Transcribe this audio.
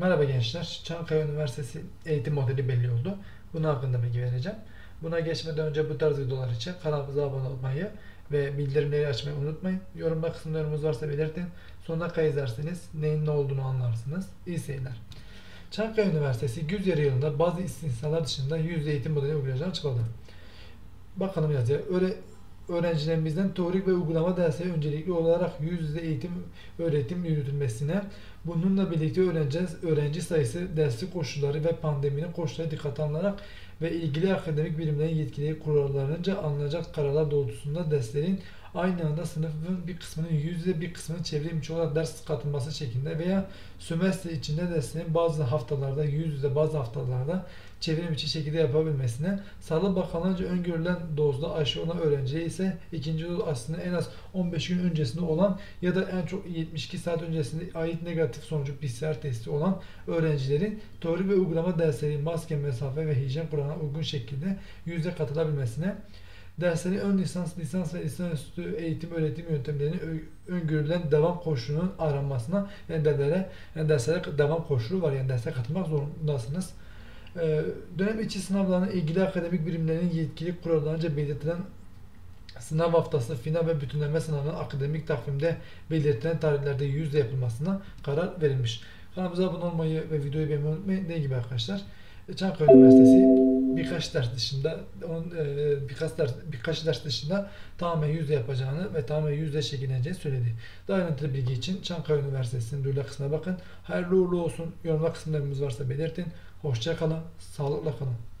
Merhaba gençler, Çankaya Üniversitesi eğitim modeli belli oldu. Bunun hakkında bilgi vereceğim. Buna geçmeden önce bu tarz videolar için kanalımıza abone olmayı ve bildirimleri açmayı unutmayın. Yorumda kısmında yorumunuz varsa belirtin. Sonuna kaydederseniz neyin ne olduğunu anlarsınız. İyi seyirler. Çankaya Üniversitesi güz yarı yılında bazı istisnalar dışında yüz eğitim modeli uygulayacağını açıkladı. Bakalım yazıyor. Öğrencilerimizden teorik ve uygulama dersleri öncelikli olarak yüz yüze öğretim yürütülmesine, bununla birlikte öğrenci sayısı, derslik koşulları ve pandeminin koşulları dikkate alınarak ve ilgili akademik birimlerin yetkilileri kurallarınca alınacak kararlar doğrultusunda derslerin aynı anda sınıfın bir kısmının yüz yüze bir kısmının çevrimiçi olarak ders katılması şeklinde veya sömestr içinde derslerin bazı haftalarda yüz yüze bazı haftalarda çevrimiçi şekilde yapabilmesine, Sağlık Bakanlığı'nca öngörülen dozda aşı olan öğrenciye ise ikinci doz aslında en az 15 gün öncesinde olan ya da en çok 72 saat öncesinde ait negatif sonucu PCR testi olan öğrencilerin teori ve uygulama dersleri maske, mesafe ve hijyen kuralına uygun şekilde yüzde katılabilmesine, dersleri ön lisans ve lisansüstü eğitim-öğretim yöntemlerinin öngörülen devam koşulunun aranmasına, yani derslere devam koşulu var, yani derslere katılmak zorundasınız. Dönem içi sınavlarına ilgili akademik birimlerin yetkili kurallarınca belirtilen sınav haftası, final ve bütünleme sınavının akademik takvimde belirtilen tarihlerde yüzde yapılmasına karar verilmiş. Kanalımıza abone olmayı ve videoyu beğenmeyi unutmayın. Ne gibi arkadaşlar? Çankaya Üniversitesi birkaç ders dışında tamamen yüzde yapacağını ve tamamen yüzde şekilleneceğini söyledi. Daha ayrıntılı bilgi için Çankaya Üniversitesi'nin duyurlar kısmına bakın. Hayırlı uğurlu olsun. Yorumlar kısımlarımız varsa belirtin. Hoşça kalın. Sağlıkla kalın.